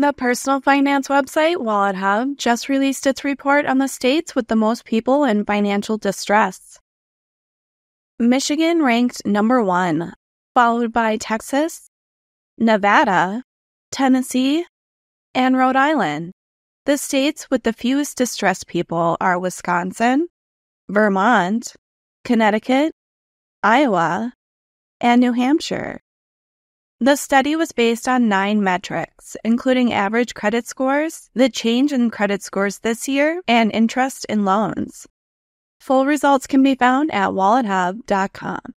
The personal finance website, WalletHub, just released its report on the states with the most people in financial distress. Michigan ranked number 1, followed by Texas, Nevada, Tennessee, and Rhode Island. The states with the fewest distressed people are Wisconsin, Vermont, Connecticut, Iowa, and New Hampshire. The study was based on 9 metrics, including average credit scores, the change in credit scores this year, and interest in loans. Full results can be found at WalletHub.com.